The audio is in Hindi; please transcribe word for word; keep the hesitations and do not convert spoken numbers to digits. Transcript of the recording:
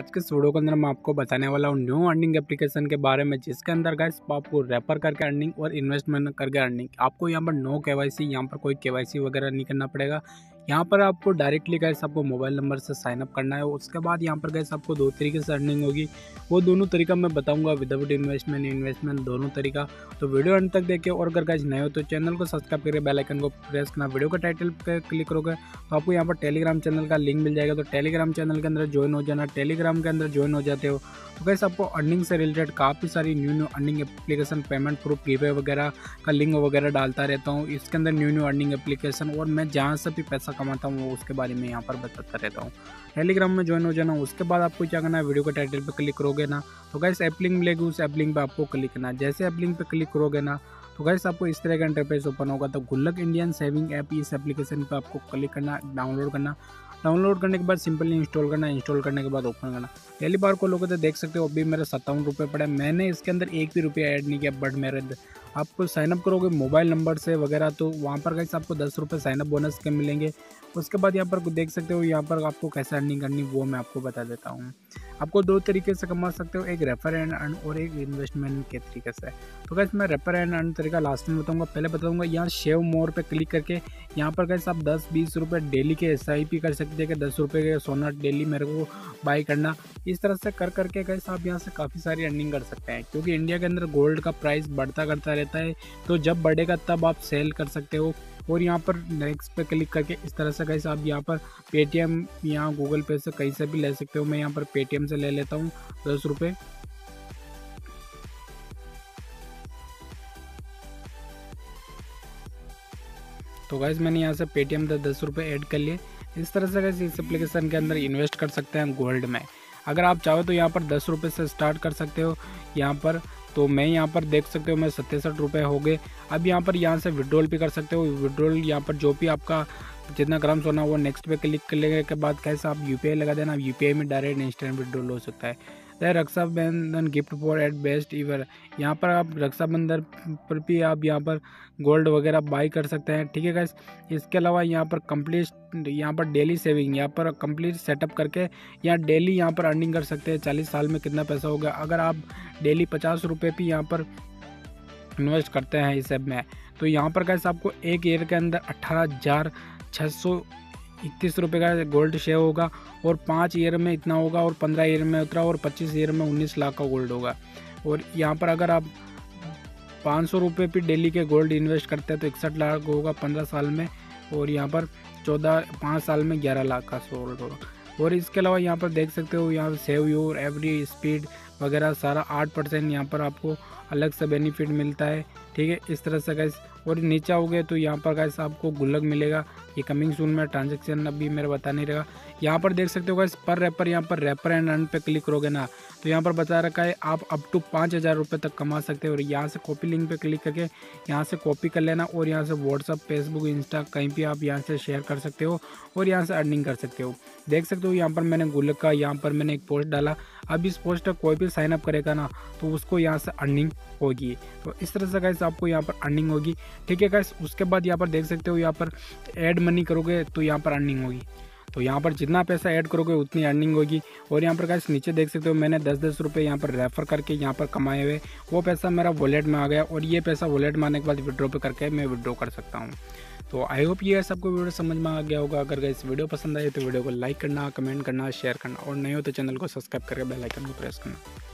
आज के वीडियो के अंदर मैं आपको बताने वाला हूँ न्यू अर्निंग एप्लीकेशन के बारे में, जिसके अंदर गाइस आपको रेफर करके अर्निंग और इन्वेस्टमेंट करके अर्निंग। आपको यहाँ पर नो केवाईसी, यहाँ पर कोई केवाईसी वगैरह नहीं करना पड़ेगा। यहाँ पर आपको डायरेक्टली गाइस आपको मोबाइल नंबर से साइनअप करना है। उसके बाद यहाँ पर गाइस आपको दो तरीके से अर्निंग होगी, वो दोनों तरीका मैं बताऊंगा, विदाउट इन्वेस्टमेंट इन्वेस्टमेंट दोनों तरीका। तो वीडियो अंत तक देखिए, और अगर गाइस नए हो तो चैनल को सब्सक्राइब करके बेल आइकन को प्रेस करना। वीडियो का टाइटल पर क्लिक करोगे तो आपको यहाँ पर टेलीग्राम चैनल का लिंक मिल जाएगा, तो टेलीग्राम चैनल के अंदर ज्वाइन हो जाना। टेलीग्राम के अंदर ज्वाइन हो जाते हो तो गाइस आपको अर्निंग से रिलेटेड काफ़ी सारी new new earning application, payment proof, prepay वगैरह का लिंक वगैरह डालता रहता हूँ इसके अंदर, न्यू न्यू अर्निंग एप्लीकेशन। और मैं जहाँ से भी पैसा कमाता हूँ उसके बारे में यहाँ पर बताता रहता हूँ। टेलीग्राम में ज्वाइन हो जाना। उसके बाद आपको क्या करना है, वीडियो के टाइटल पे क्लिक करोगे ना तो गाइस ऐप लिंक मिलेगी, उस ऐप लिंक पे आपको क्लिक करना। जैसे ऐप लिंक पे क्लिक करोगे ना तो गाइस आपको इस तरह का इंटरफेस ओपन होगा। तो गुल्लक इंडियन सेविंग ऐप, इस एप्लीकेशन पे आपको क्लिक करना, डाउनलोड करना। डाउनलोड करने के बाद सिंपली इंस्टॉल करना, इंस्टॉल करने के बाद ओपन करना। पहली बार को लोगों तो देख सकते हो अभी मेरा सत्तावन रुपये पड़ा है, मैंने इसके अंदर एक भी रुपया ऐड नहीं किया। बट मेरे आपको साइनअप करोगे मोबाइल नंबर से वगैरह तो वहाँ पर गाइस आपको दस रुपये साइनअप बोनस के मिलेंगे। उसके बाद यहाँ पर देख सकते हो यहाँ पर आपको कैसे अर्निंग करनी वो मैं आपको बता देता हूँ। आपको दो तरीके से कमा सकते हो, एक रेफर एंड अर्न और एक इन्वेस्टमेंट के तरीके से। तो गाइस मैं रेफर एंड अर्न तरीका लास्ट में बताऊँगा, पहले बताऊँगा यहाँ शेव मोर पर क्लिक करके यहाँ पर गाइस आप दस बीस रुपये डेली के एस आई पी कर सकते हैं कि दस रुपये के सोना डेली मेरे को बाई करना। इस तरह से कर करके गाइस आप यहाँ से काफ़ी सारी अर्निंग कर सकते हैं, क्योंकि इंडिया के अंदर गोल्ड का प्राइस बढ़ता करता रहता है, तो जब बढ़ेगा तब आप सेल कर सकते हो। और यहाँ पर नेक्स्ट पे क्लिक करके इस तरह से गाइस आप यहाँ पर पेटीएम या गूगल पे से कहीं से भी ले सकते हो। मैं यहाँ पर पेटीएम से ले लेता हूँ दस रुपये। तो गाइस मैंने यहाँ से पेटीएम पे दस रुपये ऐड कर लिए। इस तरह से गाइस इस एप्लीकेशन के अंदर इन्वेस्ट कर सकते हैं गोल्ड में। अगर आप चाहो तो यहाँ पर दस रुपये से स्टार्ट कर सकते हो। यहाँ पर तो मैं यहाँ पर देख सकते हो मैं सत्तासठ रुपये हो गए। अब यहाँ पर यहाँ से विड्रॉल भी कर सकते हो। विड्रॉल यहाँ पर जो भी आपका जितना ग्राम सोना वो नेक्स्ट पे क्लिक करने के बाद कैसे आप यूपीआई लगा देना, यूपीआई में डायरेक्ट इंस्टेंट विड्रॉल हो सकता है। Rakshabandhan gift for eight best ever, यहाँ पर आप रक्षाबंधन पर भी आप यहाँ पर गोल्ड वगैरह बाई कर सकते हैं, ठीक है गाइस। इसके अलावा यहाँ पर कंप्लीट यहाँ पर डेली सेविंग, यहाँ पर कंप्लीट सेटअप करके यहाँ डेली यहाँ पर अर्निंग कर सकते हैं। चालीस साल में कितना पैसा होगा, अगर आप डेली पचास रुपये भी यहाँ पर इन्वेस्ट करते हैं इस ऐप में, तो यहाँ पर गाइस आपको एक ईयर के अंदर अट्ठारह हज़ार छः सौ इक्कीस रुपये का गोल्ड शेयर होगा, और पाँच ईयर में इतना होगा, और पंद्रह ईयर में उतरा, और पच्चीस ईयर में उन्नीस लाख का गोल्ड होगा। और यहाँ पर अगर आप पाँच सौ रुपये भी डेली के गोल्ड इन्वेस्ट करते हैं तो इकसठ लाख होगा पंद्रह साल में, और यहाँ पर चौदह पाँच साल में ग्यारह लाख का गोल्ड होगा। और इसके अलावा यहाँ पर देख सकते हो यहाँ सेव योर एवरी स्पीड वगैरह सारा आठ परसेंट यहाँ पर आपको अलग से बेनिफिट मिलता है, ठीक है इस तरह से गाइस। और नीचे हो गए तो यहाँ पर गाइस आपको गुल्लक मिलेगा, ये कमिंग सून में ट्रांजैक्शन अभी मेरा बता नहीं रहेगा। यहाँ पर देख सकते हो गाइस पर रेपर, यहाँ पर रेपर एंड अर्न पे क्लिक करोगे ना तो यहाँ पर बता रखा है आप अप टू पाँच हज़ार रुपये तक कमा सकते हो। और यहाँ से कॉपी लिंक पे क्लिक करके यहाँ से कॉपी कर लेना, और यहाँ से व्हाट्सअप, फेसबुक, इंस्टा कहीं भी आप यहाँ से शेयर कर सकते हो और यहाँ से अर्निंग कर सकते हो। देख सकते हो यहाँ पर मैंने गुल्लक का यहाँ पर मैंने एक पोस्ट डाला, अब इस पोस्ट पर कोई भी साइनअप करेगा ना तो उसको यहाँ से अर्निंग होगी। तो इस तरह से गाइस आपको यहाँ पर अर्निंग होगी, ठीक है गाइस। उसके बाद यहाँ पर देख सकते हो यहाँ पर ऐड मनी करोगे तो यहाँ पर अर्निंग होगी, तो यहाँ पर जितना पैसा ऐड करोगे उतनी अर्निंग होगी। और यहाँ पर गाइस नीचे देख सकते हो मैंने दस दस रुपये यहाँ पर रेफ़र करके यहाँ पर कमाए हुए, वो पैसा मेरा वॉलेट में आ गया, और ये पैसा वॉलेट में आने के बाद विड्रॉ पे करके मैं विड्रॉ कर सकता हूँ। तो आई होप ये सबको वीडियो समझ में आ गया होगा। अगर गाइस वीडियो पसंद आए तो वीडियो को लाइक करना, कमेंट करना, शेयर करना, और नहीं हो तो चैनल को सब्सक्राइब करके बेल आइकन को प्रेस करना।